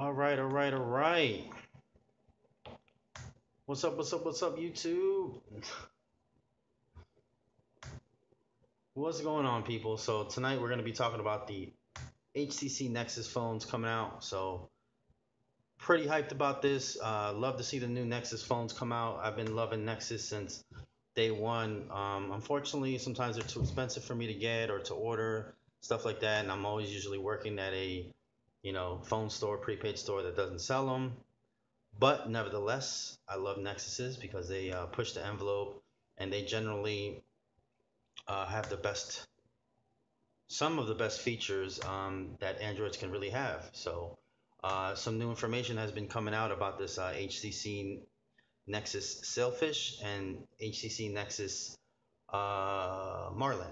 All right. What's up, YouTube? What's going on, people? So tonight we're going to be talking about the HTC Nexus phones coming out. So pretty hyped about this. Love to see the new Nexus phones come out. I've been loving Nexus since day one. Unfortunately, sometimes they're too expensive for me to get or to order, stuff like that. And I'm always usually working at a, you know, phone store, prepaid store that doesn't sell them. But nevertheless, I love Nexuses because they push the envelope, and they generally have the best, some of the best features that Androids can really have. So some new information has been coming out about this HTC Nexus Sailfish and HTC Nexus Marlin.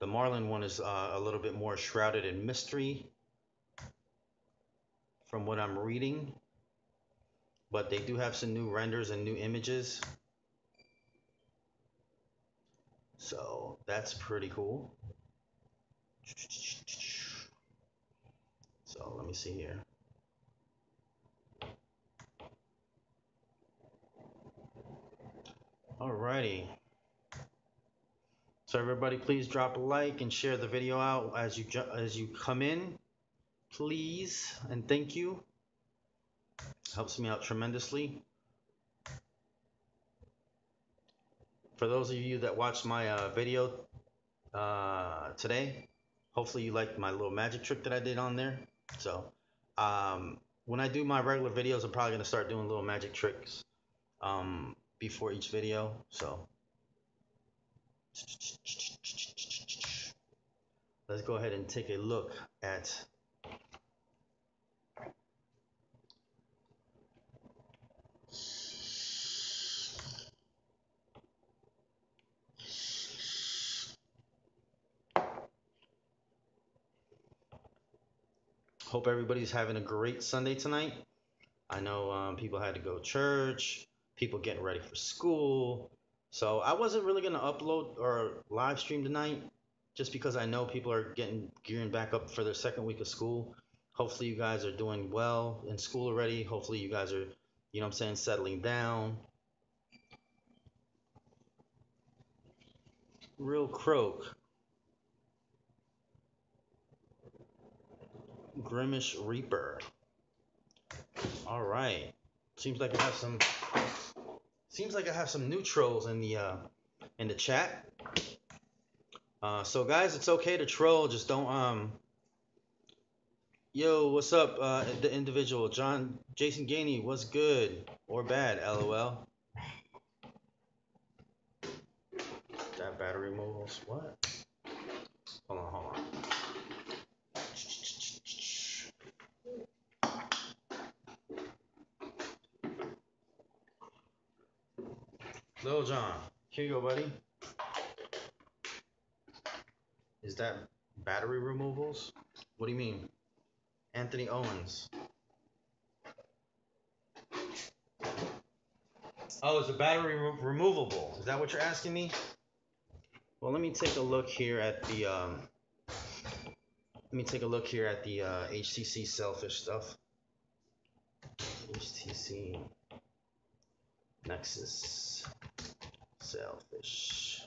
The Marlin one is a little bit more shrouded in mystery from what I'm reading, but they do have some new renders and new images, so that's pretty cool. So let me see here. Alrighty. So everybody, please drop a like and share the video out as you come in, please, and thank you. Helps me out tremendously. For those of you that watched my video today, hopefully you liked my little magic trick that I did on there. So when I do my regular videos, I'm probably gonna start doing little magic tricks before each video. So let's go ahead and take a look at . Hope everybody's having a great Sunday tonight. I know people had to go to church, people getting ready for school. So I wasn't really going to upload or live stream tonight just because I know people are gearing back up for their second week of school. Hopefully you guys are doing well in school already. Hopefully you guys are, you know what I'm saying, settling down. Real croak. Grimish Reaper. All right. Seems like I have some... Seems like I have some new trolls in the chat. So guys, it's okay to troll, just don't Yo, what's up, the individual Jason Ganey, what's good or bad? LOL. That battery moves. What? Hold on. Little John, here you go, buddy. Is that battery removals? What do you mean? Anthony Owens. Oh, is the battery removable? Is that what you're asking me? Well, let me take a look here at the HTC Sailfish stuff. HTC Nexus Sailfish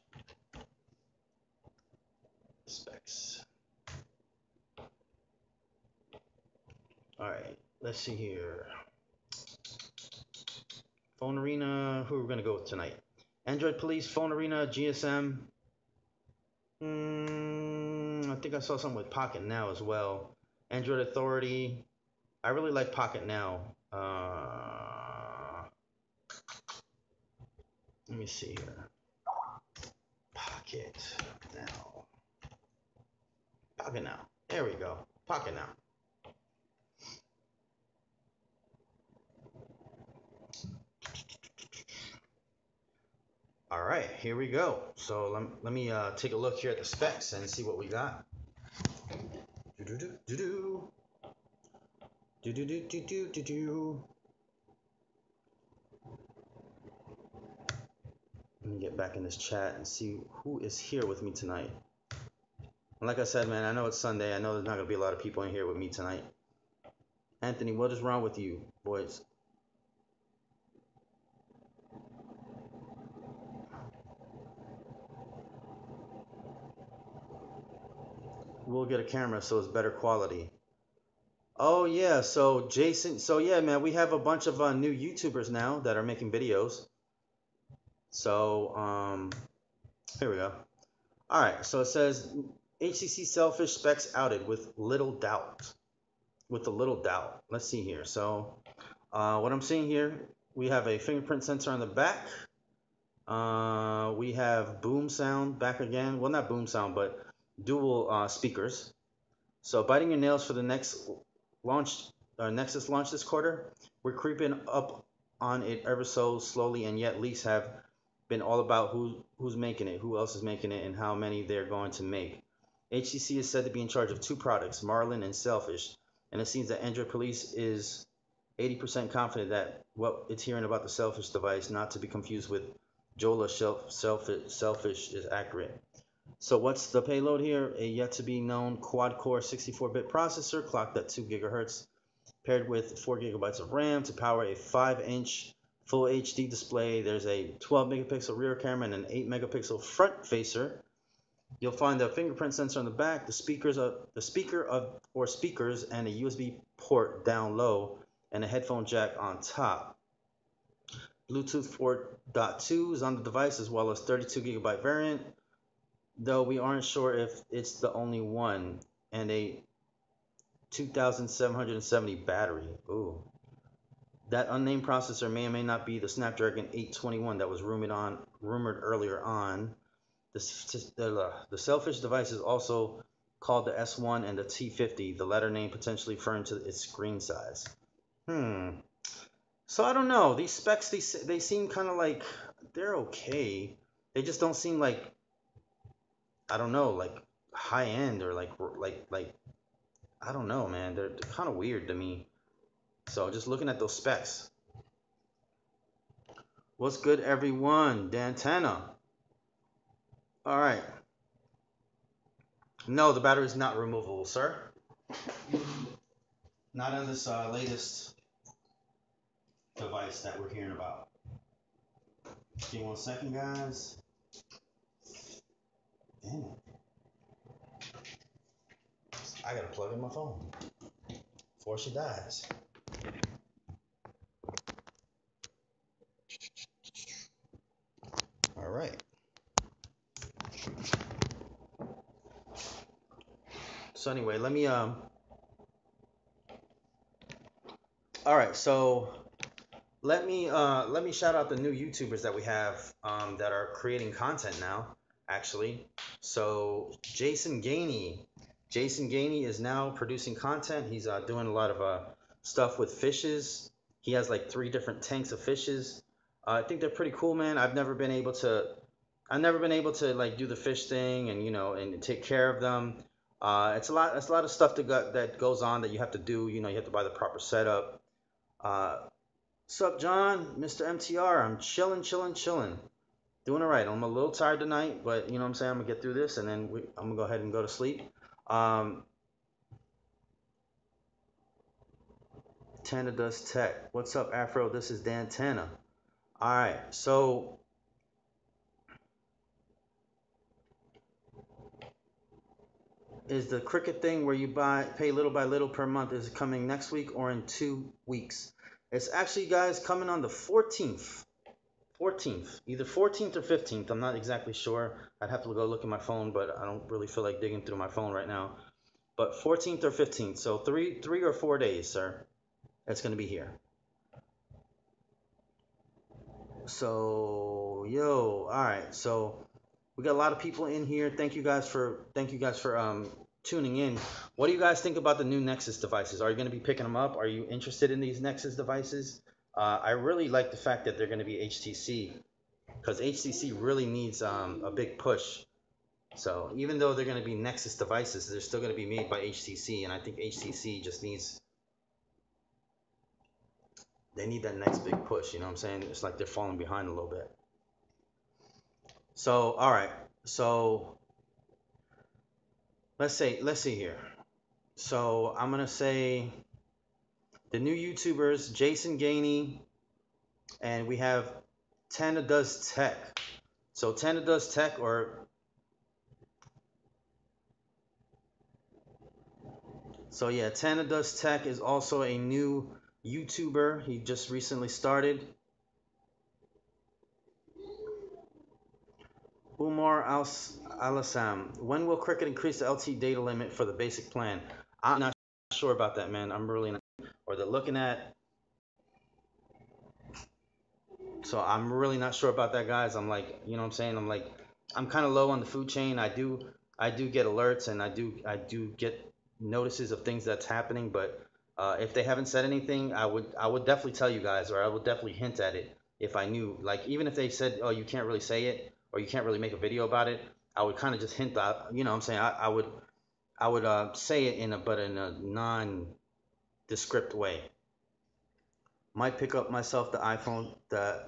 specs. All right, let's see here. Phone Arena, who are we gonna go with tonight? Android Police, Phone Arena, GSM. I think I saw something with Pocket Now as well. Android Authority. I really like Pocket Now. Let me see here. Pocket Now. Pocket Now. There we go. Pocket Now. All right, here we go. So let me take a look here at the specs and see what we got. Let me get back in this chat and see who is here with me tonight. And like I said, man, I know it's Sunday. I know there's not going to be a lot of people in here with me tonight. Anthony, what is wrong with you, boys? We'll get a camera so it's better quality. Oh yeah, so Jason, so yeah, man, we have a bunch of new YouTubers now that are making videos. So here we go. All right, so it says HTC Sailfish specs outed with little doubt. With a little doubt. Let's see here. So what I'm seeing here, we have a fingerprint sensor on the back. We have boom sound back again. Well, not boom sound, but dual speakers. So biting your nails for the next launch, Nexus launch this quarter. We're creeping up on it ever so slowly, and yet leaks have been all about who's making it, who else is making it, and how many they're going to make. HTC is said to be in charge of two products, Marlin and Sailfish, and it seems that Android Police is 80% confident that what it's hearing about the Sailfish device, not to be confused with Jolla Sailfish, is accurate. So what's the payload here? A yet-to-be-known quad-core 64-bit processor clocked at 2 gigahertz, paired with 4 gigabytes of RAM to power a 5-inch full HD display. There's a 12-megapixel rear camera and an 8-megapixel front facer. You'll find a fingerprint sensor on the back, the speaker or speakers, and a USB port down low, and a headphone jack on top. Bluetooth 4.2 is on the device, as well as 32-gigabyte variant. Though we aren't sure if it's the only one, and a 2770 battery. Ooh. That unnamed processor may or may not be the Snapdragon 821 that was rumored earlier on. The Sailfish device is also called the S1 and the T50, the latter name potentially referring to its screen size. So I don't know. These specs, they seem kind of like they're okay. They just don't seem like, I don't know, like high end or like I don't know, man. They're kind of weird to me. So just looking at those specs. What's good, everyone? Dan Tana. All right. No, the battery is not removable, sir. Not on this latest device that we're hearing about. Give me one second, guys. Damn. I gotta plug in my phone before she dies. All right. So anyway, let me all right, so let me shout out the new YouTubers that we have that are creating content now. Actually, so Jason Ganey is now producing content. He's doing a lot of stuff with fishes. He has like 3 different tanks of fishes. I think they're pretty cool, man. I've never been able to like do the fish thing and, you know, and take care of them. It's a lot of stuff that goes on that you have to do. You know, you have to buy the proper setup. Sup, John, Mr. MTR. I'm chilling. Doing all right. I'm a little tired tonight, but you know what I'm saying? I'm going to get through this, and then I'm going to go ahead and go to sleep. Tana Does Tech. What's up, Afro? This is Dan Tana. All right. So is the Cricket thing where you pay little by little per month, is it coming next week or in 2 weeks? It's actually, guys, coming on the 14th. 14th, either 14th or 15th. I'm not exactly sure. I'd have to go look at my phone, but I don't really feel like digging through my phone right now. But 14th or 15th, so three or 4 days, sir. That's gonna be here. So yo, all right. So we got a lot of people in here. Thank you guys for tuning in. What do you guys think about the new Nexus devices? Are you gonna be picking them up? Are you interested in these Nexus devices? I really like the fact that they're going to be HTC, because HTC really needs a big push. So even though they're going to be Nexus devices, they're still going to be made by HTC, and I think HTC just need that next big push. You know what I'm saying? It's like they're falling behind a little bit. So all right, so let's see here. So I'm gonna say the new YouTubers, Jason Ganey, and we have Tana Does Tech. So Tana Does Tech, or so yeah, Tana Does Tech is also a new YouTuber. He just recently started. Umar Alassam, when will Cricket increase the LTE data limit for the basic plan? I'm not sure about that, man. I'm really not. Or they're looking at. So I'm really not sure about that, guys. I'm like, you know what I'm saying? I'm like, I'm kind of low on the food chain. I do get alerts, and I do get notices of things that's happening. But if they haven't said anything, I would definitely tell you guys, or I would definitely hint at it if I knew. Like, even if they said, oh, you can't really say it, or you can't really make a video about it, I would kind of just hint that, you know what I'm saying? I would say it in a non-descript way. Might pick up myself the iPhone, the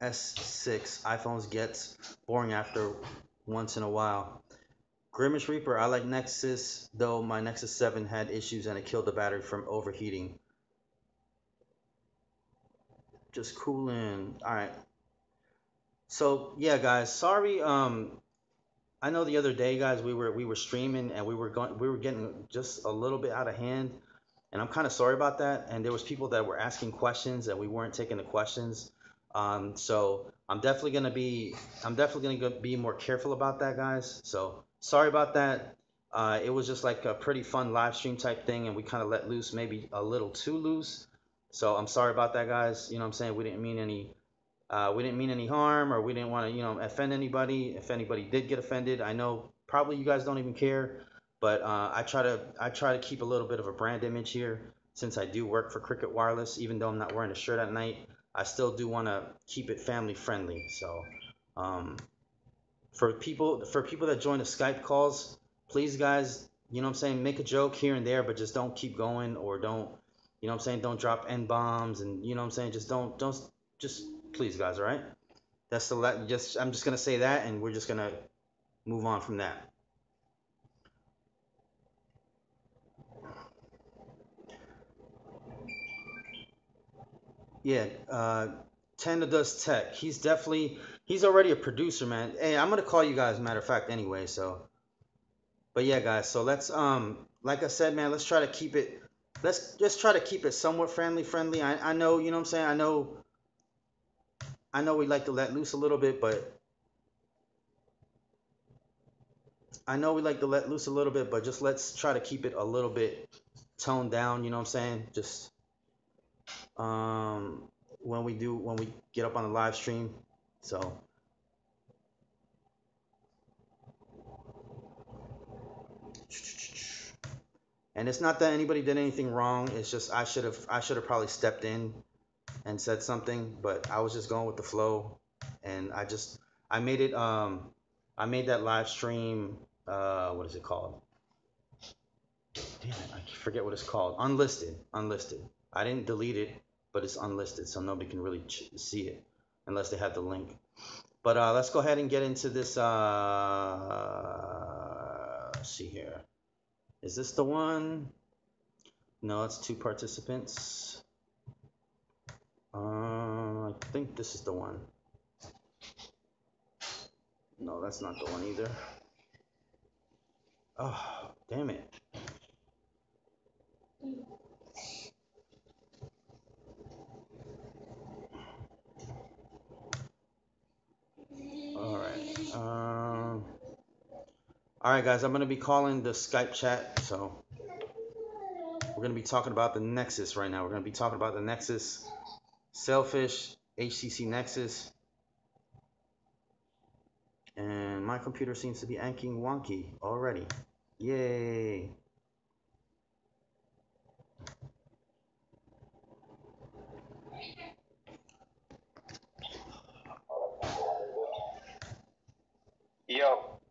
S6. iPhones gets boring after once in a while. Grimish Reaper, I like Nexus, though my Nexus 7 had issues and it killed the battery from overheating. Just cooling. All right. So yeah, guys, sorry. I know the other day, guys, we were streaming and we were getting just a little bit out of hand, and I'm kind of sorry about that. And there was people that were asking questions and we weren't taking the questions. So I'm definitely gonna be more careful about that, guys. So sorry about that. It was just like a pretty fun live stream type thing, and we kind of let loose, maybe a little too loose. So I'm sorry about that, guys. You know what I'm saying? We didn't mean any harm, or we didn't want to, you know, offend anybody. If anybody did get offended, I know probably you guys don't even care, but I try to keep a little bit of a brand image here, since I do work for Cricket Wireless. Even though I'm not wearing a shirt at night, I still do want to keep it family friendly. So for people that join the Skype calls, please, guys, you know what I'm saying, make a joke here and there, but just don't keep going, or don't, you know what I'm saying, don't drop N-bombs, and you know what I'm saying, just don't just. Please, guys, all right? That's the last. I'm just gonna say that, and we're just gonna move on from that. Yeah, Tana Does Tech. He's already a producer, man. Hey, I'm gonna call you guys, matter of fact, anyway. So, but yeah, guys. So let's like I said, man, let's try to keep it. Let's just try to keep it somewhat friendly. I know, you know what I'm saying. I know we like to let loose a little bit, but just let's try to keep it a little bit toned down, you know what I'm saying? Just when we get up on the live stream. So and it's not that anybody did anything wrong, it's just I should have probably stepped in and said something, but I was just going with the flow, and I made it. I made that live stream. What is it called? Damn it, I forget what it's called. Unlisted. I didn't delete it, but it's unlisted, so nobody can really see it unless they have the link. But let's go ahead and get into this. Let's see here. Is this the one? No, it's two participants. I think this is the one. No, that's not the one either. Oh, damn it. All right. All right, guys, I'm going to be calling the Skype chat. So we're going to be talking about the Nexus right now. We're going to be talking about the Nexus Sailfish, HTC Nexus, and my computer seems to be acting wonky already. Yay!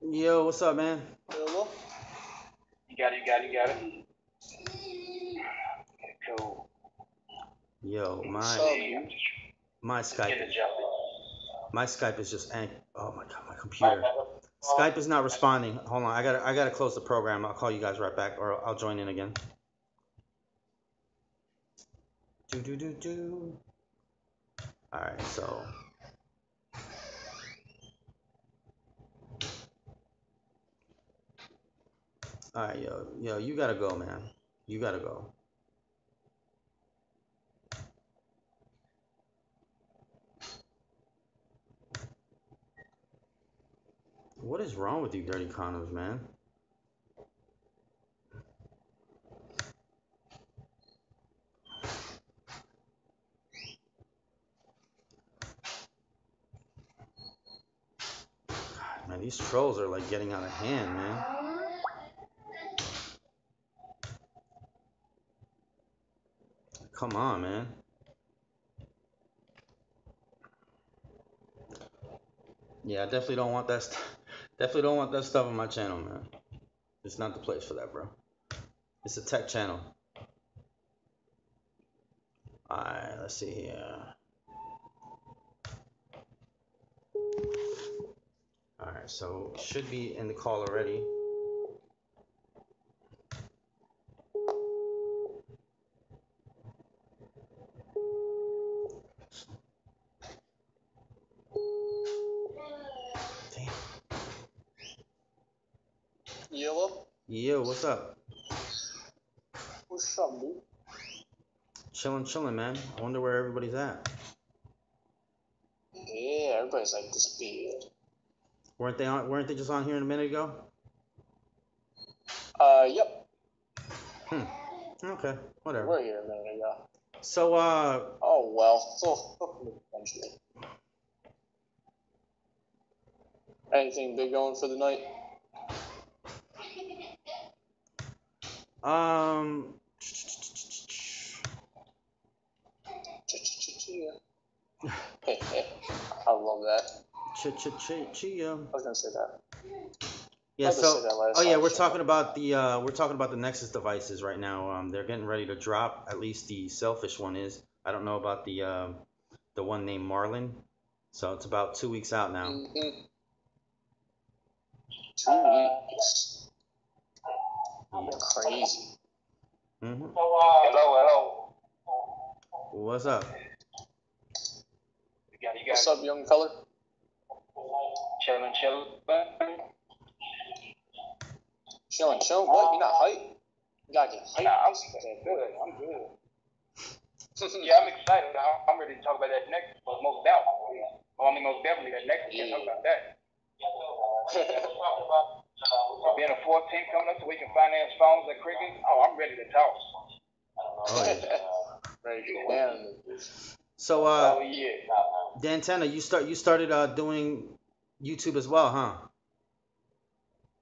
Yo, what's up, man? You got it. Cool. Yo, my Skype is just angry. Oh my god, my computer. Skype is not responding. Hold on, I gotta close the program. I'll call you guys right back, or I'll join in again. All right, so all right, yo, you gotta go, man. You gotta go. What is wrong with you dirty condoms, man? God, man, these trolls are like getting out of hand, man. Come on, man. Yeah, I definitely don't want that stuff. Definitely don't want that stuff on my channel, man. It's not the place for that, bro. It's a tech channel. Alright, let's see here. Alright, so should be in the call already. Yo, what's up? What's up, dude? Chillin', man. I wonder where everybody's at. Yeah, everybody's like disappeared. Weren't they just on here a minute ago? Yep. Okay, whatever. We're here a minute ago. So, oh well. So anything big going for the night? I love that. I was gonna say that. Yeah. So, we're talking about the Nexus devices right now. They're getting ready to drop. At least the Sailfish one is. I don't know about the one named Marlin. So it's about 2 weeks out now. Mm-hmm. 2 weeks. Yeah. Crazy. Mm-hmm. Hello. What's up? What's up, young fella? Chillin'. What? You not hype? You gotta get hype. Nah, I'm good. Yeah, I'm excited. I'm ready to talk about that next, most doubt. Well, I mean, most definitely that next. Yeah. We can talk about that. Being a 14 coming up so we can finance phones and cricket. Oh, I'm ready to talk. Oh, yeah. Ready to go down. So, Dan Tana, you started doing YouTube as well, huh?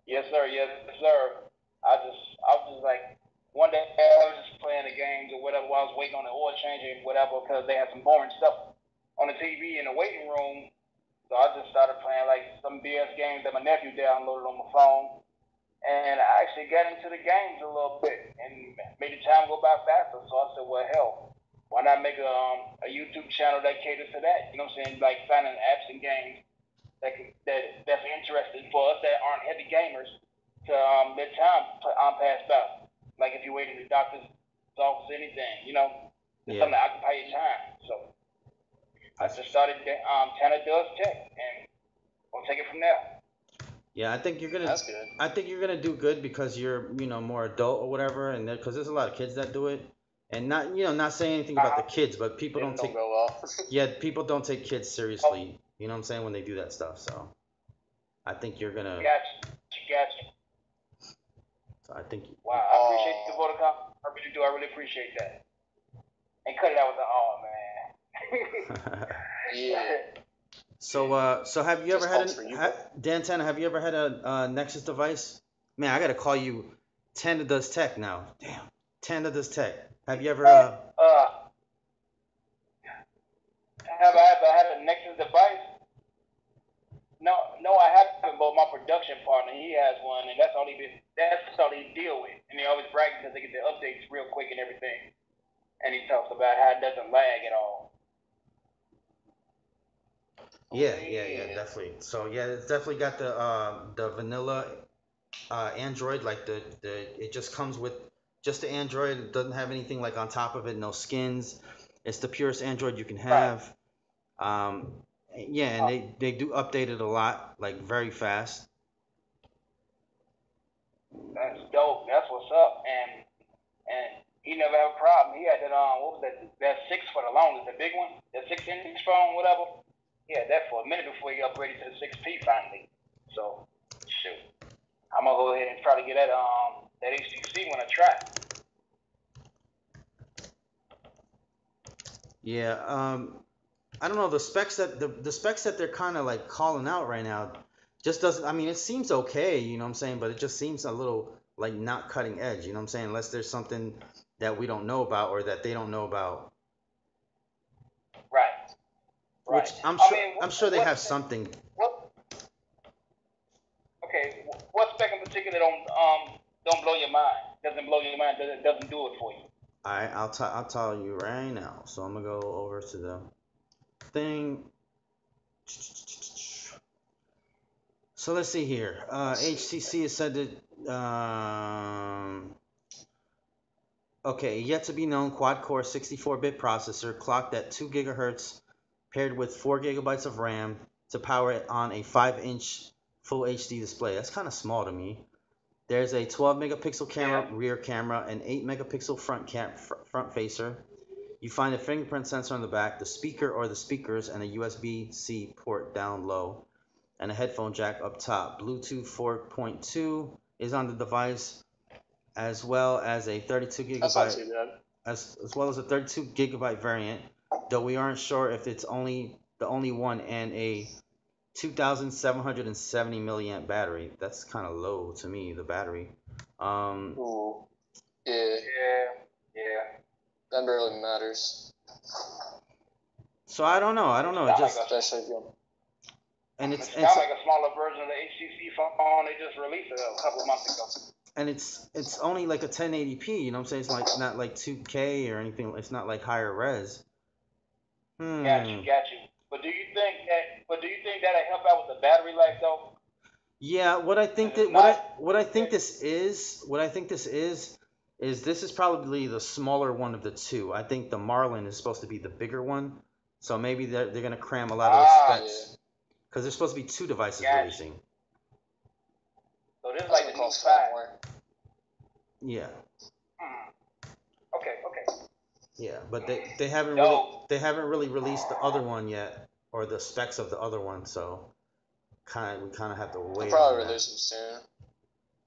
Yes, sir. I was just like one day I was just playing the games or whatever while I was waiting on the oil change or whatever because they had some boring stuff on the TV in the waiting room. So I just started playing like some BS games that my nephew downloaded on my phone. And I actually got into the games a little bit and made the time go by faster. So I said, well, hell, why not make a YouTube channel that caters to that? You know what I'm saying? Like finding apps and games that's interesting for us that aren't heavy gamers to let time pass by. Like if you're waiting in the doctor's office or anything, you know, it's something to occupy your time. So I just started Tana Does Tech, and we'll take it from there. Yeah, I think you're gonna do good because you're more adult or whatever, and because there's a lot of kids that do it, and not saying anything about the kids, but people don't go well. Yeah, people don't take kids seriously. You know what I'm saying when they do that stuff. So I think you're gonna. Gotcha. So I think. Wow, I appreciate the vote of confidence. I really do. I really appreciate that. And cut it out with the all, man. Yeah. So so have you Dan Tana, have you ever had a Nexus device? Man, I gotta call you Tana Does Tech now. Damn, Tana Does Tech. Have you ever have I ever had a Nexus device? No, I haven't. But my production partner, he has one, and that's all he deal with, and they always brag because they get the updates real quick and everything, and he talks about how it doesn't lag at all. Yeah, definitely. So yeah, it's definitely got the vanilla Android, like it just comes with just the Android. It doesn't have anything like on top of it, no skins, It's the purest Android you can have. Right. Yeah, and they do update it a lot, like very fast. That's dope. That's what's up. And he never had a problem. He had that what was that? That 6 for the longest, the big one, the 6-inch phone, whatever. He had that for a minute before he upgraded to the 6P finally. So shoot, I'm gonna go ahead and try to get that that HTC one a try. Yeah, I don't know, the specs that the specs that they're kind of like calling out right now just doesn't, I mean, it seems okay, you know what I'm saying, but it just seems a little like not cutting edge, you know what I'm saying, unless there's something that we don't know about or that they don't know about. Right. Right. Which I'm sure, I mean, I'm sure they have something. Okay, what spec in particular don't blow your mind? Doesn't blow your mind, doesn't do it for you. All right, I'll tell you right now. So I'm going to go over to the thing. So let's see here. HTC has said that, okay, yet to be known quad-core 64-bit processor clocked at 2 gigahertz paired with 4 gigabytes of RAM to power it on a 5-inch full HD display. That's kind of small to me. There's a 12-megapixel camera, rear camera, and 8-megapixel front facer. You find a fingerprint sensor on the back, the speaker or the speakers, and a USB-C port down low, and a headphone jack up top. Bluetooth 4.2 is on the device, as well as a 32-gigabyte variant, though we aren't sure if it's the only one, and a 2,770 milliamp battery. That's kind of low to me, the battery. Yeah. That really matters. So I don't know. It's like a smaller version of the HTC phone they just released a couple of months ago. And it's only like a 1080p. You know what I'm saying? It's like not like 2K or anything. It's not like higher res. Got you. But do you think that? But do you think that'll help out with the battery life though? Yeah, what I think this is probably the smaller one of the two. I think the Marlin is supposed to be the bigger one, so maybe they're gonna cram a lot of the specs because there's supposed to be two devices releasing. So this is like the new 5. Yeah. Okay. Yeah, but they haven't really released the other one yet, or the specs of the other one, so we kind of have to wait. They'll probably release them soon.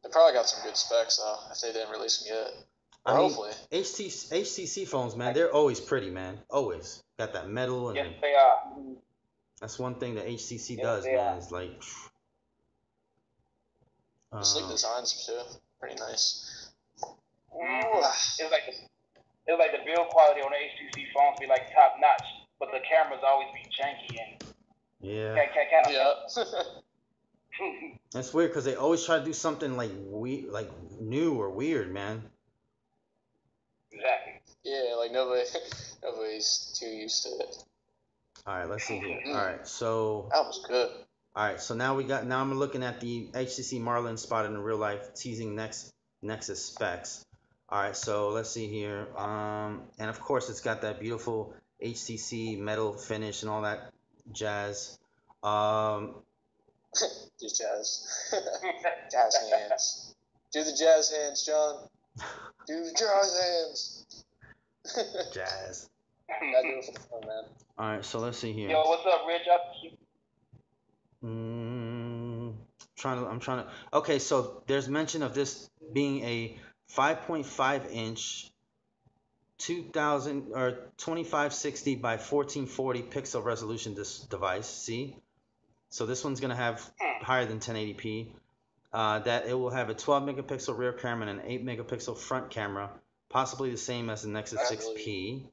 They probably got some good specs though, if they didn't release them yet. Hopefully. HTC phones, man, they're always pretty, man. Always got that metal. And yes, they are. That's one thing that HTC does, man. Is like sleek designs too, pretty nice. It's like the build quality on the HTC phones be like top notch, but the cameras always be janky and yeah. That's weird because they always try to do something like new or weird, man. Exactly. Yeah, like nobody's too used to it. All right, let's see here. All right, so that was good. All right, so now I'm looking at the HTC Marlin spotted in real life teasing Nexus specs. All right, so let's see here. And of course, it's got that beautiful HTC metal finish and all that jazz. Do jazz. Jazz hands. Do the jazz hands, John. Do the jazz hands. Jazz. I do it for the fun, man. All right, so let's see here. Yo, what's up, Rich? I'm trying to. Okay, so there's mention of this being a 5.5-inch, 2560 by 1440 pixel resolution this device. See, so this one's gonna have higher than 1080p. That it will have a 12-megapixel rear camera and an 8-megapixel front camera, possibly the same as the Nexus 6P.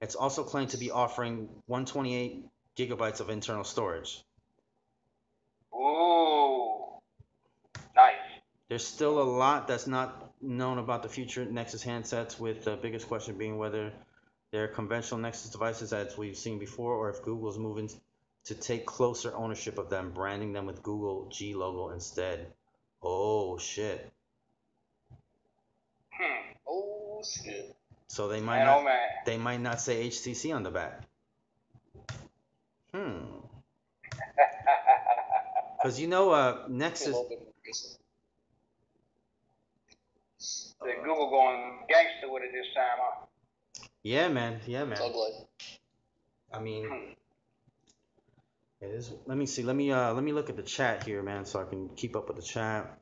It's also claimed to be offering 128 gigabytes of internal storage. Ooh, nice. There's still a lot that's not known about the future Nexus handsets, with the biggest question being whether they're conventional Nexus devices as we've seen before, or if Google's moving to take closer ownership of them, branding them with Google G logo instead. Oh shit. So they might not say HTC on the back. Because you know Nexus. The Google going gangster with it this time, huh? Yeah, man. Yeah, man. I mean, it is. Let me see. Let me look at the chat here, man, so I can keep up with the chat.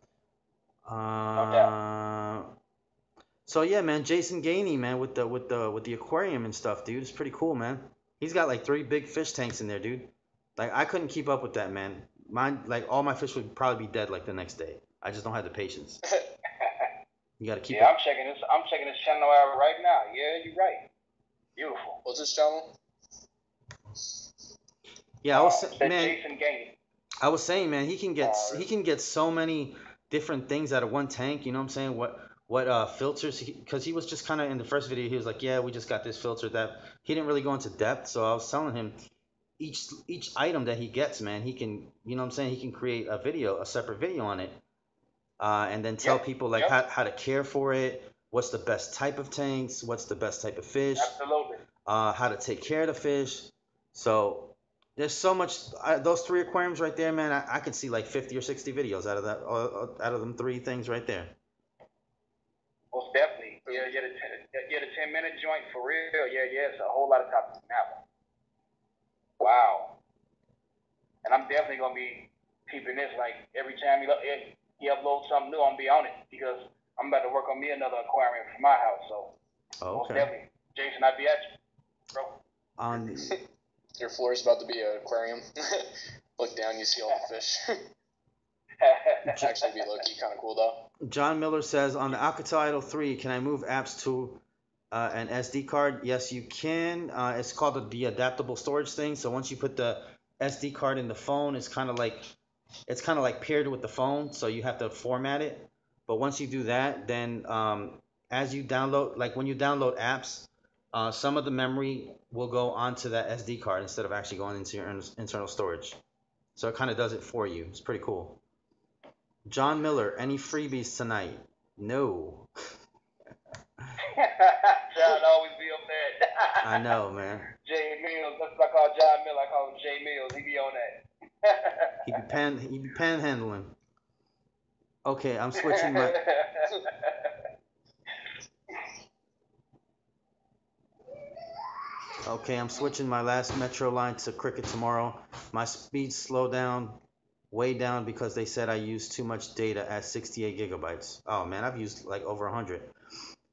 Okay. So yeah, man, Jason Ganey, man, with the aquarium and stuff, dude. It's pretty cool, man. He's got like 3 big fish tanks in there, dude. Like I couldn't keep up with that, man. Mine, like all my fish would probably be dead like the next day. I just don't have the patience. You gotta keep. Yeah, up. I'm checking this channel out right now. Yeah, you're right. Beautiful. What's this channel? Yeah, I was man. Jason Ganey. I was saying, man, he can get so many different things out of one tank. You know what I'm saying? What filters, because he was just kind of in the first video, he was like, yeah, we just got this filter, that he didn't really go into depth. So I was telling him each item that he gets, man, he can, you know what I'm saying, he can create a video, a separate video on it, and then tell people like how to care for it, what's the best type of tanks, what's the best type of fish, how to take care of the fish. So there's so much, those 3 aquariums right there, man, I could see like 50 or 60 videos out of that, out of them 3 things right there. Most definitely. Yeah, get a 10-minute joint for real. Yeah, it's a whole lot of topics now. Wow. And I'm definitely gonna be keeping this, like every time he uploads something new, I'm gonna be on it because I'm about to work on me another aquarium for my house. So most definitely, Jason, I'd be at you, bro. Your floor is about to be an aquarium. Look down, you see all the fish. Actually, be low-key kind of cool though. John Miller says on the Alcatel Idol 3, can I move apps to an SD card? Yes, you can. It's called the adaptable storage thing. So once you put the SD card in the phone, it's kind of like paired with the phone, so you have to format it. But once you do that, then as you download, like when you download apps, some of the memory will go onto that SD card instead of actually going into your internal storage. So it kind of does it for you. It's pretty cool. John Miller, any freebies tonight? No. John always be on that. I know, man. Jay Mills, that's what I call John Miller. I call him Jay Mills. He be on that. he be panhandling. Okay, I'm switching my. Okay, I'm switching my last Metro line to Cricket tomorrow. My speed slowed down. Way down because they said I used too much data at 68 gigabytes. Oh man, I've used like over 100.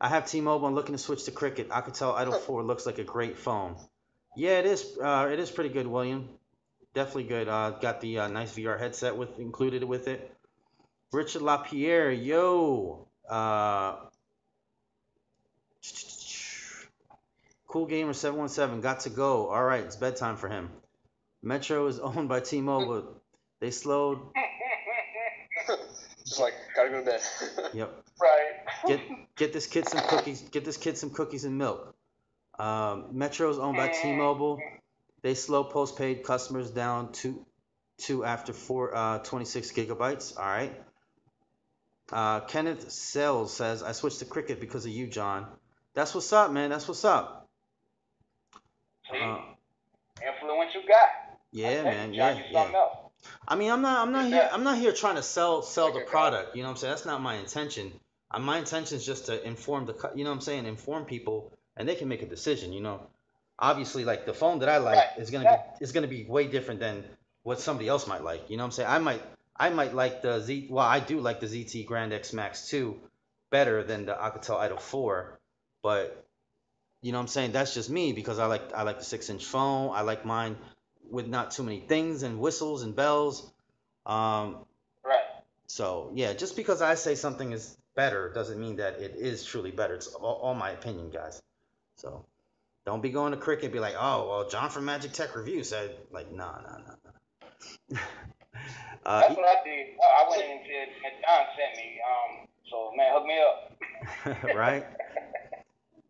I have T-Mobile. I'm looking to switch to Cricket. Alcatel Idol 4 looks like a great phone. Yeah, it is pretty good, William. Definitely good. Got the nice VR headset included with it. Richard LaPierre, yo. Coolgamer717 got to go. All right, it's bedtime for him. Metro is owned by T-Mobile. They slowed. Just like, gotta go to bed. Yep. Right. Get this kid some cookies. Get this kid some cookies and milk. Metro's owned by T-Mobile. They slow postpaid customers down to after 26 gigabytes. All right. Kenneth Sells says I switched to Cricket because of you, John. That's what's up, man. That's what's up. See? Influential guy. Yeah, man. Yeah, yeah. I mean, I'm not here trying to sell the product, you know what I'm saying? That's not my intention. My intention is just to inform you know what I'm saying, inform people, and they can make a decision, you know. Obviously, like the phone that I like is going to be way different than what somebody else might like, you know what I'm saying? I might like the I do like the ZT Grand X Max 2 better than the Alcatel Idol 4, but you know what I'm saying? That's just me because I like the 6-inch phone. I like mine with not too many things and whistles and bells. Right. So, yeah, just because I say something is better doesn't mean that it is truly better. It's all my opinion, guys. So don't be going to Cricket and be like, oh, well, John from Magic Tech Review said, like, nah. That's what I did. I went in and said, John sent me. So, man, hook me up. Right.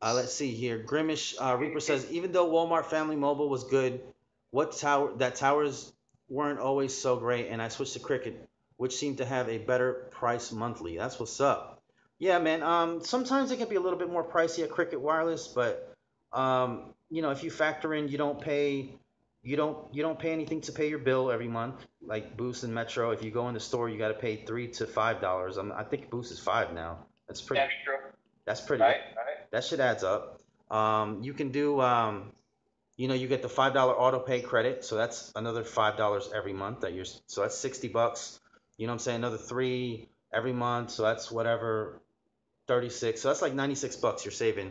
Let's see here. Grimish Reaper says, even though Walmart Family Mobile was good, towers weren't always so great, and I switched to Cricket, which seemed to have a better price monthly. That's what's up. Yeah, man. Sometimes it can be a little bit more pricey at Cricket Wireless, but you know, if you factor in, you don't pay anything to pay your bill every month, like Boost and Metro. If you go in the store, you got to pay $3 to $5. I think Boost is $5 now. That's pretty. That's true. That's pretty. All right. That shit adds up. You can do you know, you get the $5 auto pay credit, so that's another $5 every month that you're, so that's $60. You know what I'm saying? Another $3 every month, so that's whatever, 36. So that's like $96 you're saving.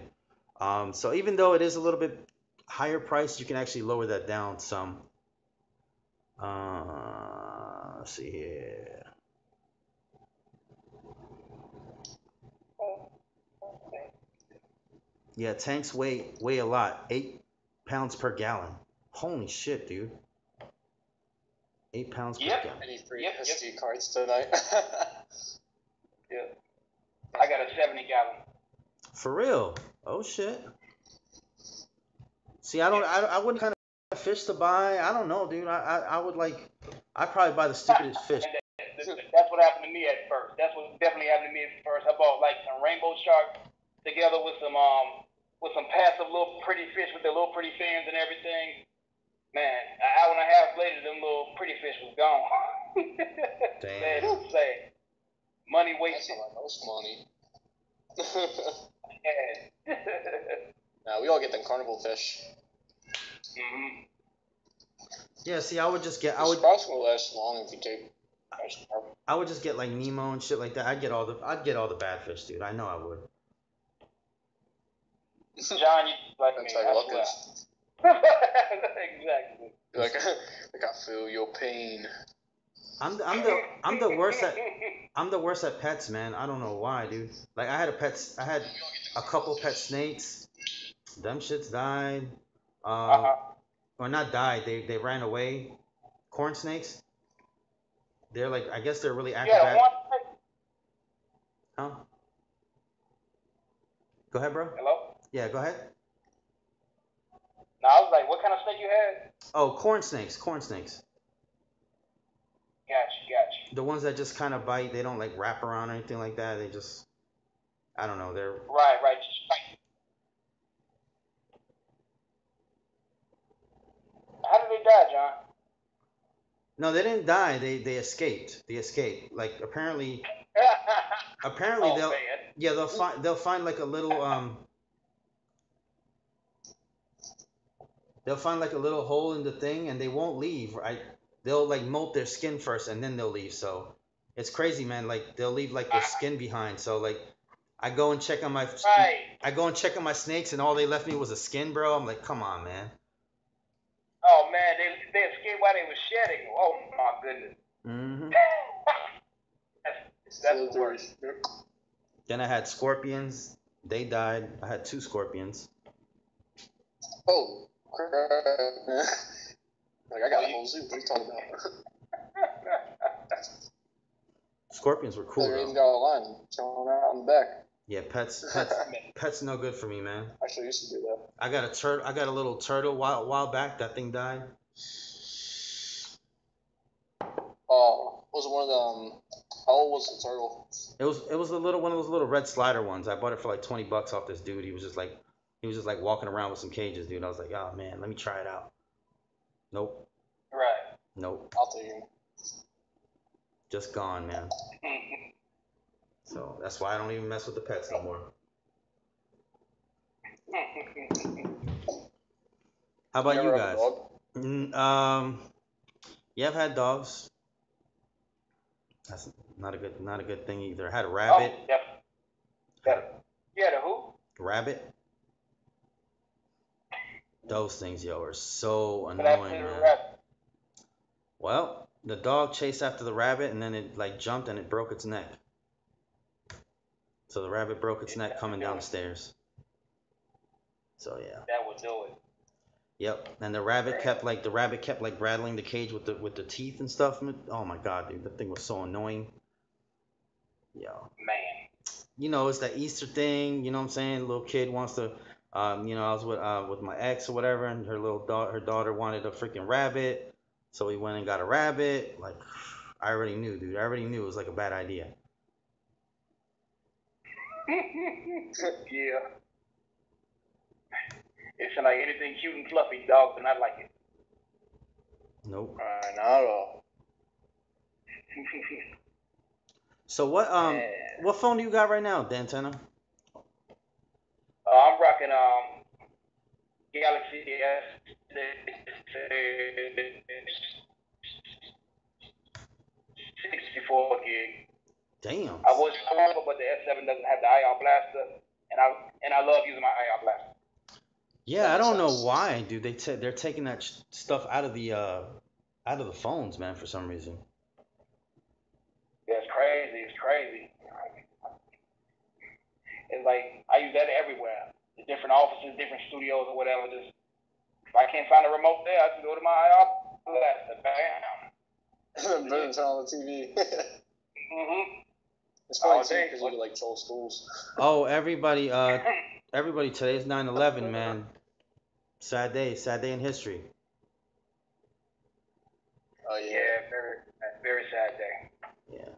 So even though it is a little bit higher price, you can actually lower that down some. Let's see here. Yeah, tanks weigh a lot. 8 pounds per gallon. Holy shit, dude. 8 pounds per gallon. I need 3 SD cards tonight. Yep. I got a 70 gallon. For real? Oh shit. See, I wouldn't kind of fish to buy. I don't know, dude. I would like, I'd probably buy the stupidest fish. That's what happened to me at first. That's what definitely happened to me at first. I bought like some rainbow shark together with some passive little pretty fish with their little pretty fins and everything. Man, an hour and a half later, them little pretty fish was gone. Damn. Sad, sad. Money wasted. That's most money. Nah, we all get them carnival fish. Mm-hmm. Yeah, see, I would just get. I would. This will last long if you take. I would just get like Nemo and shit like that. I'd get all the bad fish, dude. I know I would. John, you like me. That's like exactly. Like I feel your pain. I'm the worst at pets, man. I don't know why, dude. Like I had a couple pet snakes. Them shits died. Or not died. They ran away. Corn snakes. They're like, I guess they're really active. Yeah, huh? Go ahead, bro. Hello? Yeah, go ahead. No, I was like, what kind of snake you had? Oh, corn snakes. Gotcha. The ones that just kind of bite, they don't like wrap around or anything like that. They just, I don't know, they're... Right, just bite. How did they die, John? No, they didn't die. They escaped. Like, apparently... Apparently oh, they'll find like a little they'll find like a little hole in the thing and they won't leave, right? They'll like molt their skin first and then they'll leave. So it's crazy, man. Like they'll leave like their skin behind. So like I go and check on my snakes and all they left me was a skin, bro. I'm like, come on, man. Oh man, they escaped while they were shedding. Oh my goodness. Mm-hmm. That's the worst. Then I had scorpions. They died. I had 2 scorpions. Oh, crap. Like I got a whole zoo. What are you talking about? Scorpions were cool. They even got a line chilling out on the back. Yeah, pets no good for me, man. Actually, used to do that. I got a little turtle a while back. That thing died. Oh, was it one of the how old was the turtle? It was a little one of those little red slider ones. I bought it for like $20 off this dude. He was just like walking around with some cages, dude. I was like, oh man, let me try it out. Nope. Right. Nope. I'll take you. Just gone, man. So that's why I don't even mess with the pets no more. How about you guys? Yeah, I've had dogs. That's not a good thing either. I had a rabbit. Oh, yep. You had a who? Rabbit. Those things, yo, are so annoying, man. Well, the dog chased after the rabbit, and then it like jumped and it broke its neck. So the rabbit broke its neck coming down the stairs. So yeah. That would do it. Yep, and the rabbit kept like rattling the cage with the teeth and stuff. Oh my god, dude, that thing was so annoying. Yo. Man. You know, it's that Easter thing. You know what I'm saying? The little kid wants to, you know, I was with my ex or whatever, and her daughter wanted a freaking rabbit, so we went and got a rabbit. Like, I already knew, dude. I already knew it was like a bad idea. Yeah. It's like anything cute and fluffy, dogs do not like it. Nope. Not at all. So what phone do you got right now, Dan Tana? I'm rocking Galaxy S7, 64 gig. Damn. I was hoping, but the S7 doesn't have the IR blaster, and I love using my IR blaster. Yeah, I don't know why, dude. They're taking that stuff out of the phones, man, for some reason. Yeah, it's crazy. It's crazy. It's like I use that everywhere. The different offices, different studios, or whatever. Just if I can't find a remote there, I can go to my IR blaster. Bam. Burns on the TV. Mhm. It's probably too because you like troll schools. Oh, everybody. Everybody, today's 9/11, man. Sad day in history. Oh yeah, very sad day. Yeah.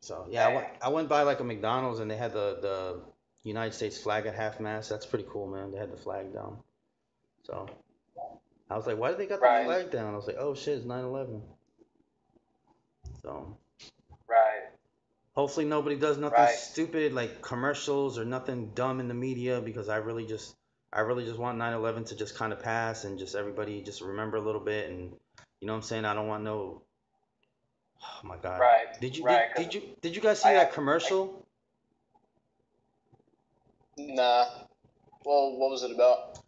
So yeah, I went by like a McDonald's and they had the United States flag at half mast. That's pretty cool, man. They had the flag down. So I was like, why did they got the flag down? I was like, oh shit, it's 9/11. So. Right. Hopefully nobody does nothing stupid like commercials or nothing dumb in the media, because I really just want 9/11 to just kind of pass and just everybody just remember a little bit, and you know what I'm saying? I don't want no. Oh my God! Right. Did you guys see that commercial? Nah. Well, what was it about?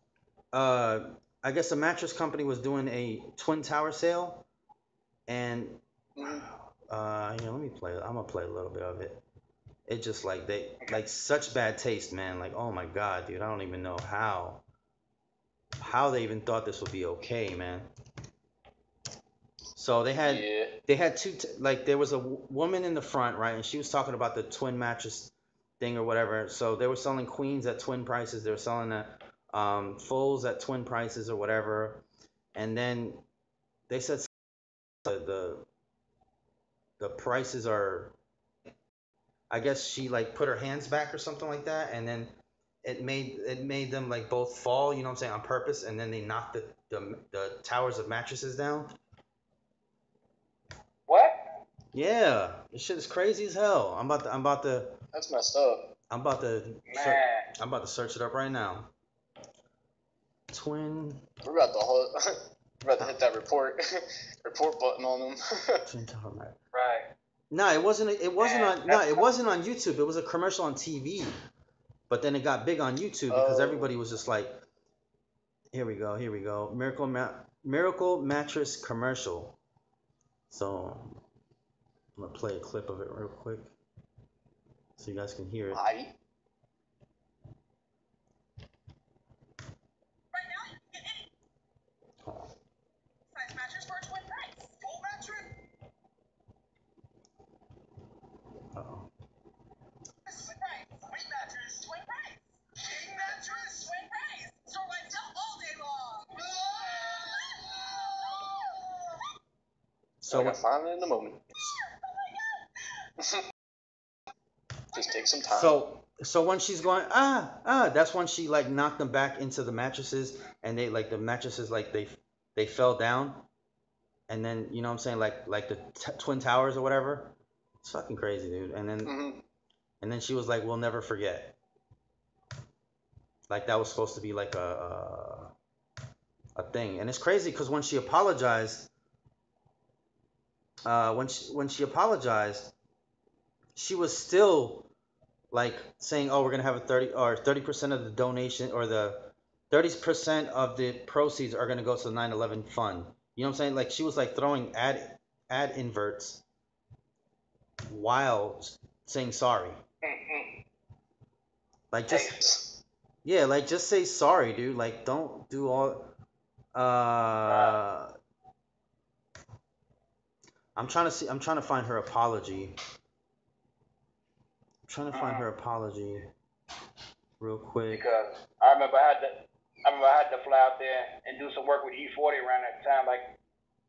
I guess a mattress company was doing a twin tower sale, and. Yeah, let me play. I'm gonna play a little bit of it. It's just like they like such bad taste, man. Like, oh my God, dude, I don't even know how they even thought this would be okay, man. So they had two like there was a woman in the front, right, and she was talking about the twin mattress thing or whatever. So they were selling queens at twin prices. They were selling fulls at twin prices or whatever. And then they said the prices are, I guess she like put her hands back or something like that, and then it made them like both fall, you know what I'm saying, on purpose, and then they knocked the towers of mattresses down. What? Yeah, this shit is crazy as hell. I'm about to. That's messed up. I'm about to search it up right now. Twin. We're about to hold. I'd rather hit that report button on them. Right. No, it wasn't on YouTube. It was a commercial on TV, but then it got big on YouTube because everybody was just like, "Here we go, miracle mattress commercial." So I'm gonna play a clip of it real quick so you guys can hear it. Hi. So we're finally in the moment. Just take some time. So when she's going that's when she like knocked them back into the mattresses, and they like the mattresses like they fell down, and then you know what I'm saying like the twin towers or whatever. It's fucking crazy, dude. And then and then she was like, "We'll never forget." Like that was supposed to be like a thing, and it's crazy because when she apologized. When she apologized, she was still like saying, "Oh, we're gonna have a 30% of the donation, or the 30% of the proceeds are gonna go to the 9/11 fund." You know what I'm saying? Like she was like throwing ad inverts while saying sorry. Like just say sorry, dude. Like don't do all. I'm trying to find her apology. Real quick. Because I remember I had to fly out there and do some work with E40 around that time, like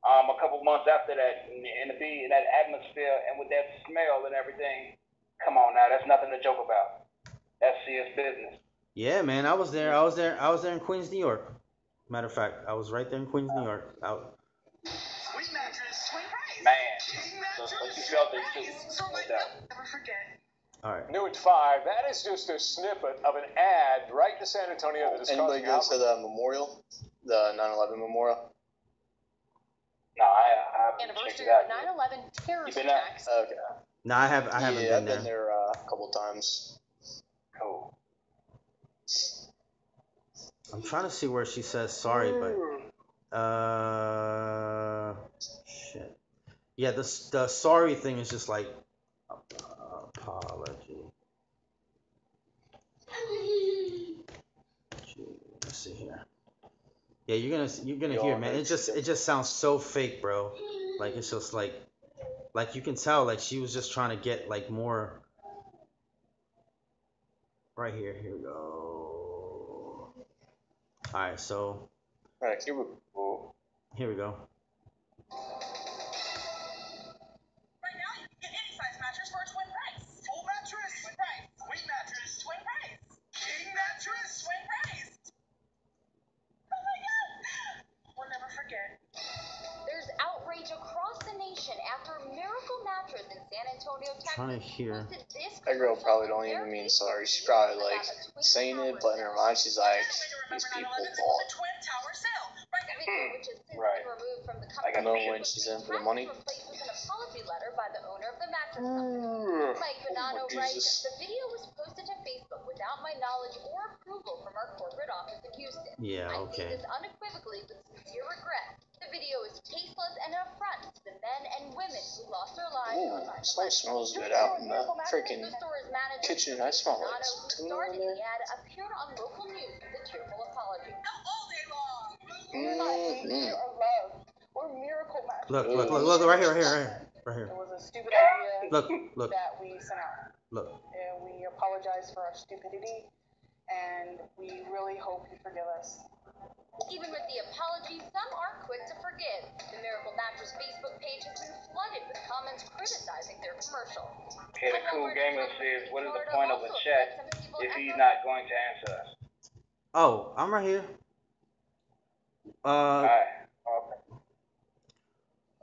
a couple months after that, in that atmosphere and with that smell and everything. Come on now, that's nothing to joke about. That's serious business. Yeah, man, I was there in Queens, New York. Matter of fact, I was right there in Queens, New York. Out. Man, so you felt it too. Never forget. All right. New at 5. That is just a snippet of an ad right to San Antonio. That is anybody go to the memorial, the 9/11 memorial? No, I anniversary of 9/11 terrorist attacks. Okay. No, I haven't been there. I've been there a couple times. Cool. I'm trying to see where she says sorry, but shit. Yeah, the sorry thing is just like apology. Let's see here. Yeah, you're gonna hear, man. It just sounds so fake, bro. Like it's just like you can tell, like she was just trying to get like more. Right here, here we go. All right, so. All right, here we go. Here we go. Right now you can get any size mattress for a twin price. Full mattress, twin price. Queen mattress, twin price. King mattress, twin price. Oh my God! We'll never forget. There's outrage across the nation after Miracle Mattress in San Antonio, Texas. I'm trying to hear. That girl probably don't even mean sorry. She's probably like saying it, but in her mind she's like, these people bought. Right. Like I know when she's in for the money. Oh, Jesus. The video was posted to Facebook without my knowledge or approval from our corporate office in Houston. Yeah, okay. I say this unequivocally with sincere regret. The video is tasteless and an affront to the men and women who lost their lives. Ooh, this one smells good out in the freaking kitchen. I smell like tuna in there. The ad appeared on local news with a tearful apology. All day long. Look, right here. It was a stupid idea that we sent out. And we apologize for our stupidity, and we really hope you forgive us. Even with the apology, some are quick to forgive. The Miracle Mattress Facebook page has been flooded with comments criticizing their commercial. Okay, the Coolgamer says, what is the point of a chat if he's not going to answer us? Oh, I'm right here. All right.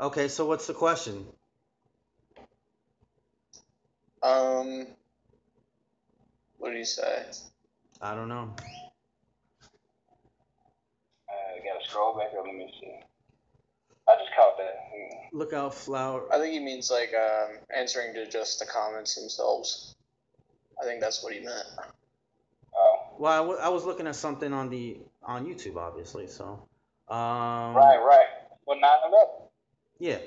Okay, so what's the question? What do you say? I don't know. I gotta scroll back up. Let me see. I just caught that. Look out, flower. I think he means like answering to just the comments themselves. I think that's what he meant. Oh. Well, I was looking at something on YouTube, obviously. So. Right. Well, not enough. Yeah.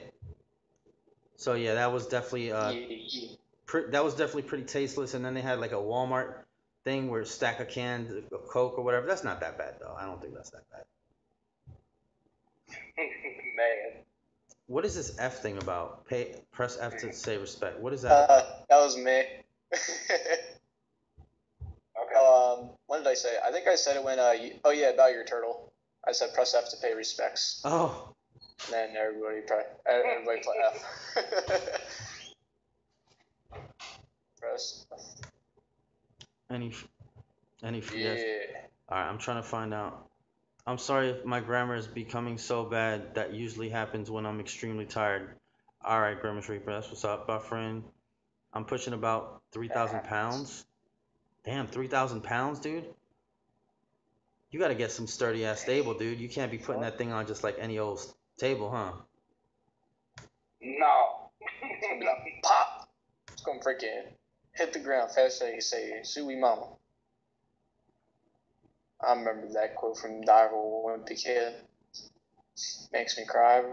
So yeah, that was definitely pretty tasteless. And then they had like a Walmart thing where a stack of cans of Coke or whatever. That's not that bad though. I don't think that's that bad. Man. What is this F thing about? Press F to say respect. What is that? That was me. Okay. What did I say? I think I said it when about your turtle. I said press F to pay respects. Oh. And then everybody play F. Press. Any yeah. All right, I'm trying to find out. I'm sorry if my grammar is becoming so bad. That usually happens when I'm extremely tired. All right, Grimish Reaper, that's what's up, my friend. I'm pushing about 3,000 pounds. Damn, 3,000 pounds, dude. You got to get some sturdy ass stable, dude. You can't be putting that thing on just like any old table, huh? No. It's gonna be like pop. It's gonna freaking hit the ground faster than you say, Suey Mama. I remember that quote from Diver when the kid makes me cry.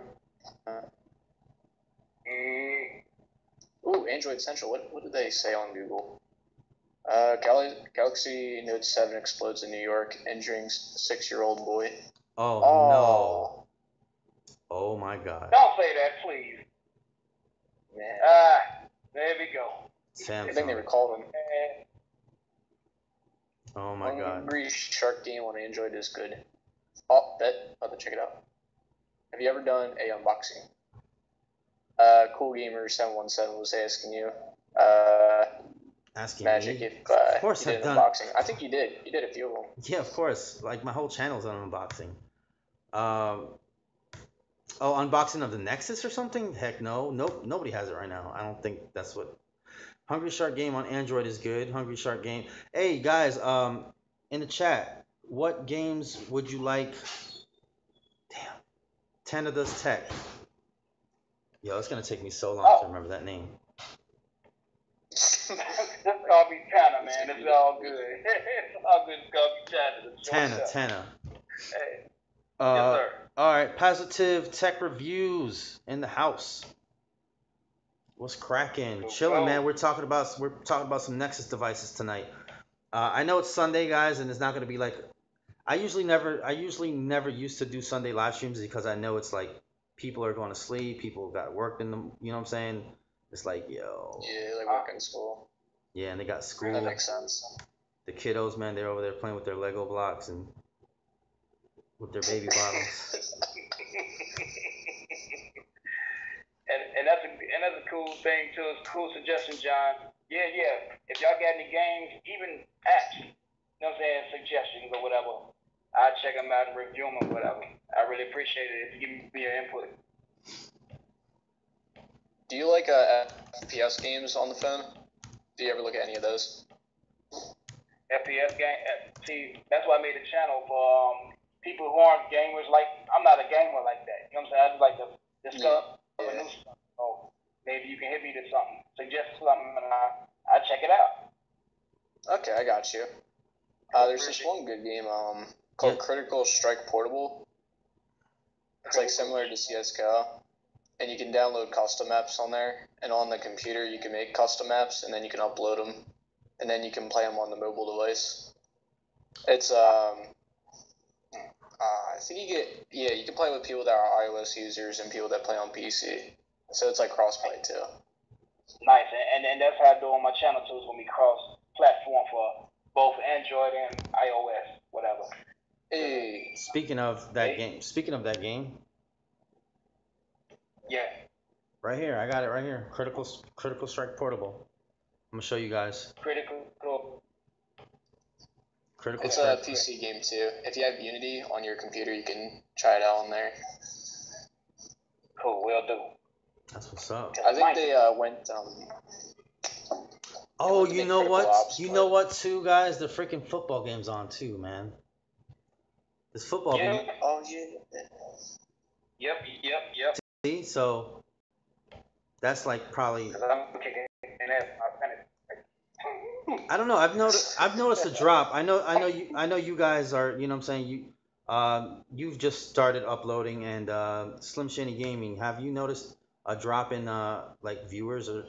Ooh, Android Central. What did they say on Google? Galaxy Note 7 explodes in New York, injuring 6-year-old boy. Oh no. Oh my God! Don't say that, please. Man. There we go. Samsung. I think they recalled him. Oh my God! Hungry shark game on Android is good. Oh, I'll have to check it out. Have you ever done a unboxing? Coolgamer717 was asking you. asking Magic me. If, of course I've done unboxing. I think you did. You did a few of them. Yeah, of course. Like my whole channel's on unboxing. Oh, unboxing of the Nexus or something? Heck no. Nope. Nobody has it right now. I don't think that's what. Hungry Shark game on Android is good. Hungry Shark game. Hey guys, in the chat, what games would you like? Damn. Tana Does Tech. Yo, it's gonna take me so long to remember that name. Just call me Tana, man. It's all good. It's all good. Call me Tana. Tana. Hey. Yes, sir. All right, positive tech reviews in the house. What's cracking? Chilling, man. We're talking about some Nexus devices tonight. I know it's Sunday, guys, and it's not gonna be like. I usually never used to do Sunday live streams because I know it's like people are going to sleep, people got work in them. You know what I'm saying? It's like, yo. Yeah, like work in school. Yeah, and they got school. That makes sense. The kiddos, man, they're over there playing with their Lego blocks and with their baby bottles. and that's a cool thing too. It's a cool suggestion, John. Yeah. If y'all got any games, even apps, you know what I'm saying, suggestions or whatever, I'll check them out and review them or whatever. I really appreciate it if you give me your input. Do you like FPS games on the phone? Do you ever look at any of those? FPS game? See, that's why I made a channel for people who aren't gamers. Like, I'm not a gamer like that. You know what I'm saying? I just like to discuss new stuff. So maybe you can hit me to something. Suggest something and I'll check it out. Okay, I got you. There's this one good game called Critical Strike Portable. It's like similar to CSGO, and you can download custom maps on there, and on the computer you can make custom maps, and then you can upload them, and then you can play them on the mobile device. It's, I think you can play with people that are iOS users and people that play on PC, so it's like cross-play too. Nice, and that's how I do on my channel too, it's going to be cross-platform for both Android and iOS, whatever. Hey. Speaking of that game. Yeah. Right here, I got it right here. Critical Strike Portable. I'm gonna show you guys. Critical. It's Strike. It's a PC game too. If you have Unity on your computer, you can try it out on there. Cool, will do. That's what's up. I think they went. Oh, you know what? You know what, too, guys? The freaking football game's on too, man. This football game. Oh, yeah. Yep. See, so that's like probably. I don't know. I've noticed a drop. I know you guys are. You know what I'm saying? You've just started uploading and Slim Shady Gaming. Have you noticed a drop in like viewers or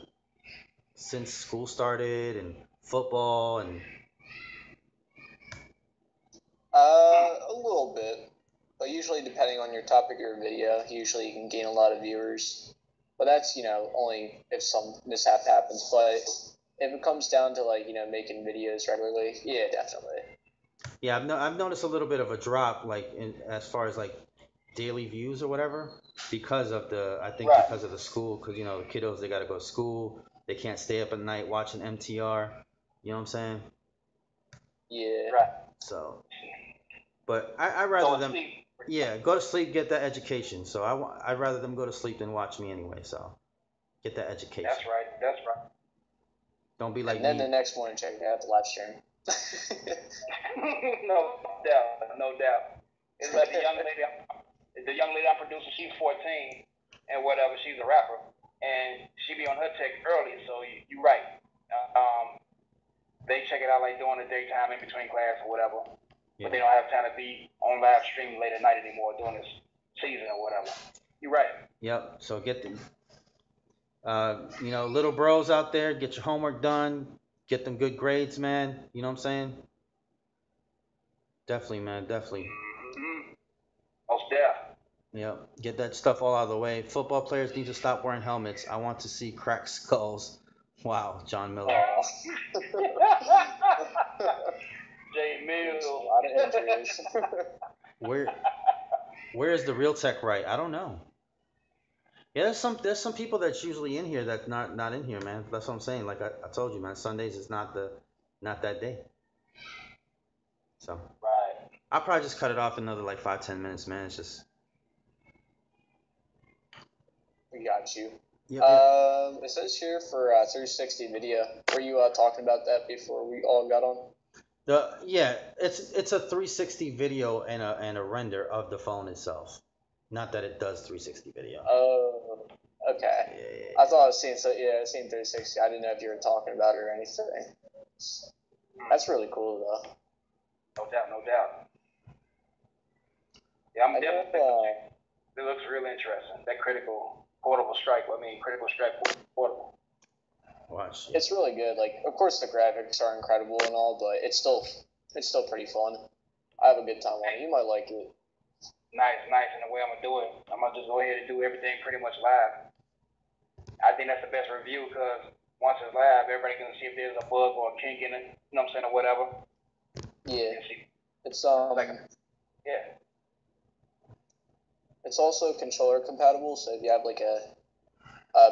since school started and football and? A little bit, but usually depending on your topic or video, usually you can gain a lot of viewers. But that's, you know, only if some mishap happens. But if it comes down to like, you know, making videos regularly, yeah, definitely. Yeah, I've noticed a little bit of a drop, like as far as like daily views or whatever, because of the because of the school, because you know the kiddos, they gotta go to school, they can't stay up at night watching MTR. You know what I'm saying? Yeah. Right. So. But I'd rather them, go to sleep, get that education. So I'd rather them go to sleep than watch me anyway. So get that education. That's right. Don't be like me. And then the next morning, check out the live stream. No doubt. It's like the young lady I'm producing, she's 14 and whatever. She's a rapper. And she be on her tech early, so you're right. They check it out like during the daytime in between class or whatever. Yeah. But they don't have time to be on live stream late at night anymore during this season or whatever. You're right. Yep. So get the, you know, little bros out there, get your homework done, get them good grades, man. You know what I'm saying? Definitely, man. Definitely. Mm-hmm. Most deaf. Yep. Get that stuff all out of the way. Football players need to stop wearing helmets. I want to see cracked skulls. Wow, John Miller. J. Mills. A lot of injuries. Where is the real tech right? I don't know. Yeah, there's some people that's usually in here that's not in here, man. That's what I'm saying. Like I told you, man, Sundays is not that day. So right. I'll probably just cut it off another like 5-10 minutes, man. It's just. We got you. Yep. It says here for 360 video. Were you talking about that before we all got on? Yeah, it's a 360 video and a render of the phone itself. Not that it does 360 video. Oh, okay. Yeah. I thought I was seeing I seen 360. I didn't know if you were talking about it or anything. That's really cool though. No doubt, no doubt. Yeah, I'm definitely. It looks really interesting. That critical portable strike. I mean, critical strike portable. Watch. Yeah. It's really good. Like, of course, the graphics are incredible and all, but it's still pretty fun. I have a good time on it. You might like it. Nice, nice. And the way I'm gonna do it, I'm gonna just go ahead and do everything pretty much live. I think that's the best review because once it's live, everybody can see if there's a bug or a kink in it. You know what I'm saying, or whatever. Yeah. It's yeah. It's also controller compatible, so if you have like a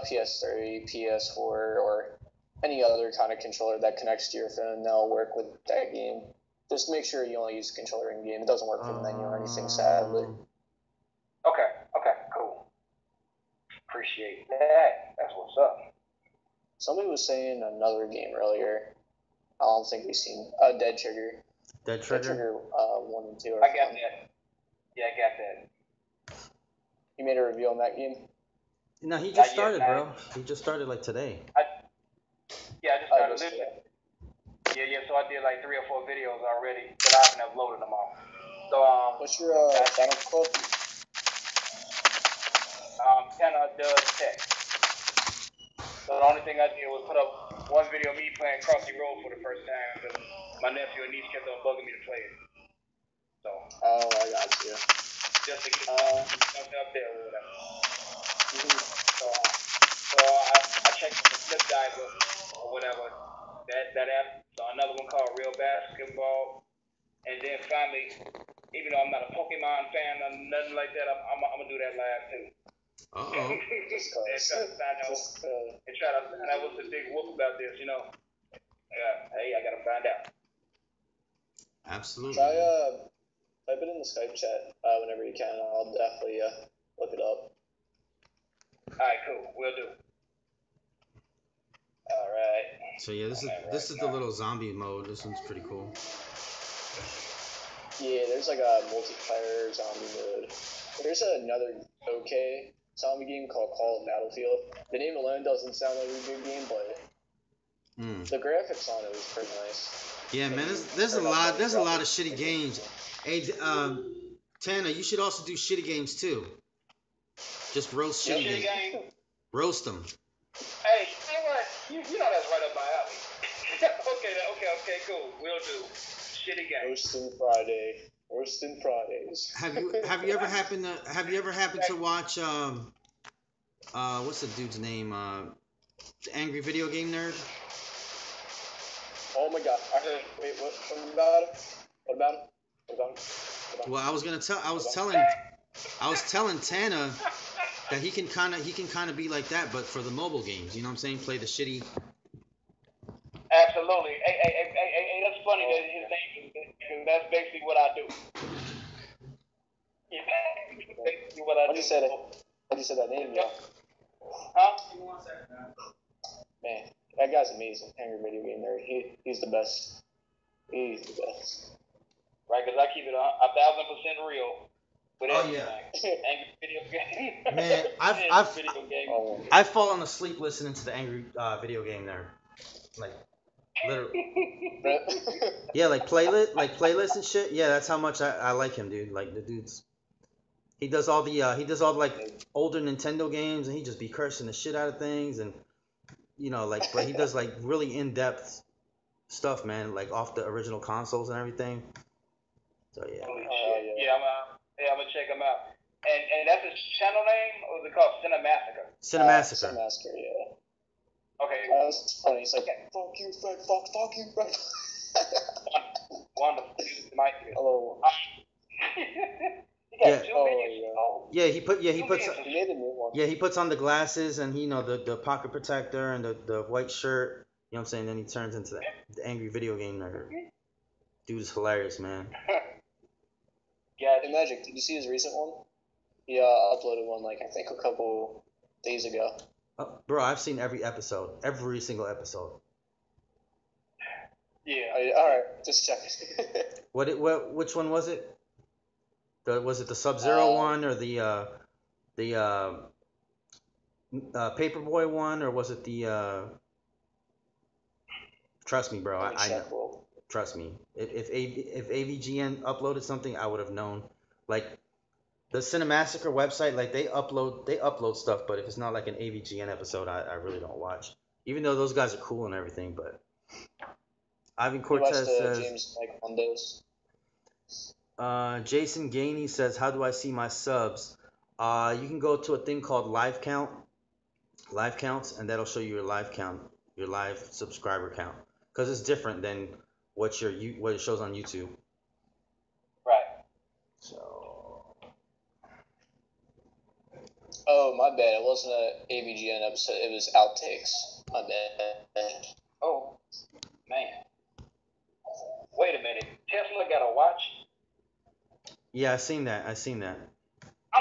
PS3, PS4, or any other kind of controller that connects to your phone, they'll work with that game. Just make sure you only use the controller in game. It doesn't work for the menu or anything, sadly. Okay. Okay. Cool. Appreciate that. That's what's up. Somebody was saying another game earlier. I don't think we've seen Dead Trigger. Dead Trigger. Dead Trigger 1 and 2. I got that. Yeah, I got that. You made a review on that game? No, he just started, bro. He just started like today. I just started. Yeah, so I did like 3 or 4 videos already, but I haven't uploaded them all. So, what's your channel called? Tana Does Tech. So the only thing I did was put up one video of me playing Crossy Road for the first time because my nephew and niece kept on bugging me to play it. So. Oh, I got you. Just to get something up there or whatever. So I checked the Flip Diver or whatever. That app, so another one called Real Basketball, and then finally, even though I'm not a Pokemon fan or nothing like that, I'm gonna do that live too. And try to find out what's the big whoop about this, you know. Hey, I gotta find out. Absolutely. Type it in the Skype chat whenever you can. I'll definitely look it up. All right, cool. Will do. All right. So yeah, this is the little zombie mode. This one's pretty cool. Yeah, there's like a multiplayer zombie mode. There's another okay zombie game called Call of Battlefield. The name alone doesn't sound like a good game, but the graphics on it was pretty nice. Yeah, man, there's a lot of shitty games. Hey, Tana, you should also do shitty games too. Just roast shitty games. Game. Roast them. Hey. You know that's right up my alley. Okay, cool. We'll do. Shitty game. Roasting Fridays. Have you ever happened to watch what's the dude's name? Angry Video Game Nerd? Oh my god. I heard what about him? Well, I was telling Tana that he can kind of be like that, but for the mobile games, you know what I'm saying? Play the shitty. Absolutely. Hey, that's funny that his name is. That's basically what I do. Yeah, that's basically what I do. When you said that name, yo. Huh? Man, that guy's amazing. Angry Video Game Nerd. He's the best. He's the best. Right, because I keep it 1,000% real. Oh yeah, Angry Video Game. Man, I've fallen asleep listening to the Angry Video Game Nerd, like literally. Yeah, like playlists and shit. Yeah, that's how much I like him, dude. Like the dude's, he does all the like older Nintendo games, and he just be cursing the shit out of things, and you know, like, but he does like really in depth stuff, man, like off the original consoles and everything. So yeah. Yeah, I'm gonna check them out. And that's his channel name, or is it called Cinemassacre? Cinemassacre, yeah. Okay. That's funny. He's like, fuck you, Fred. Fuck you, Fred. Wonderful. Might be. Hello. Yeah. He puts on the glasses and the pocket protector and the white shirt. You know what I'm saying? Then he turns into the angry video game nerd. Dude is hilarious, man. Yeah, Magic, did you see his recent one? He uploaded one, I think a couple days ago. Oh, bro, I've seen every episode. Every single episode. Yeah, alright, just check. Which one was it? Was it the Sub-Zero one or the Paperboy one, or was it the... Trust me, bro. I know. Trust me. If AVGN uploaded something, I would have known. The Cinemassacre website, they upload stuff, but if it's not an AVGN episode, I really don't watch. Even though those guys are cool and everything, but Ivan Cortez says. James, on those. Jason Ganey says, "How do I see my subs?" You can go to a thing called live counts, and that'll show you your live count, your live subscriber count. Because it's different than what it shows on YouTube. Right. So. Oh, my bad. It wasn't an AVGN episode. It was outtakes. My bad. Oh, man. Wait a minute. Tesla got a watch? Yeah, I seen that. I'm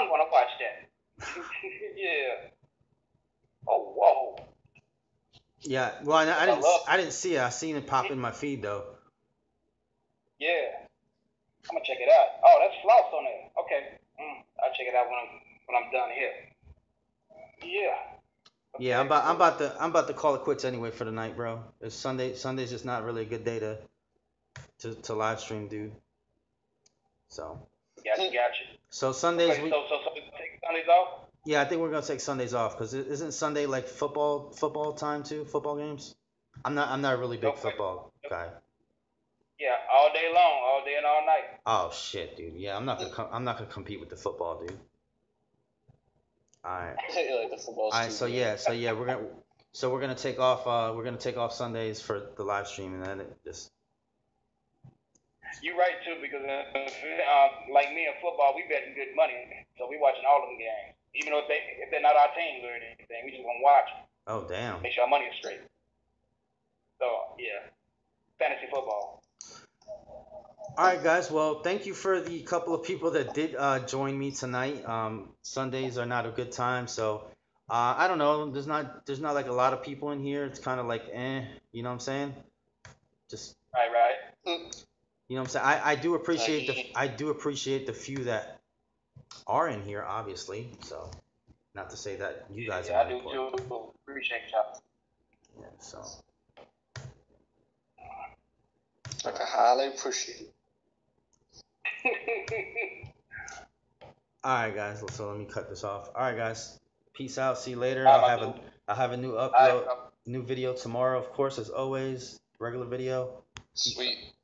gonna watch that. Yeah. Oh, whoa. Yeah, well, I didn't see it. I seen it pop in my feed though. Yeah, I'm gonna check it out. Oh, that's floss on it. Okay, I'll check it out when I'm done here. Yeah. Okay. Yeah, I'm about to call it quits anyway for the night, bro. It's Sunday. Sunday's just not really a good day to live stream, dude. So. Gotcha. So Sundays okay, so take Sundays off. Yeah, I think we're gonna take Sundays off because isn't Sunday football time too? Football games? I'm not a really big football guy. Yeah, all day long, all day and all night. Oh shit, dude. Yeah, I'm not gonna compete with the football, dude. All right. All right. So yeah, we're gonna take off. We're gonna take off Sundays for the live stream, and then it just. You're right too, because like me in football, we betting good money, so we watching all of the games. Even though if they're not our teams or anything, we just want to watch them. Oh, damn. Make sure our money is straight. So, yeah. Fantasy football. All right, guys. Well, thank you for the couple of people that did join me tonight. Sundays are not a good time. So, I don't know. There's not a lot of people in here. It's kind of you know what I'm saying? Just. Right. You know what I'm saying? I do appreciate the few that are in here, obviously, so not to say that you guys are important. I do too. Appreciate you. Yeah, so I highly appreciate it. Alright guys, so let me cut this off. Alright guys. Peace out, see you later. I'll have a new upload, new video tomorrow, of course, as always. Regular video. Sweet.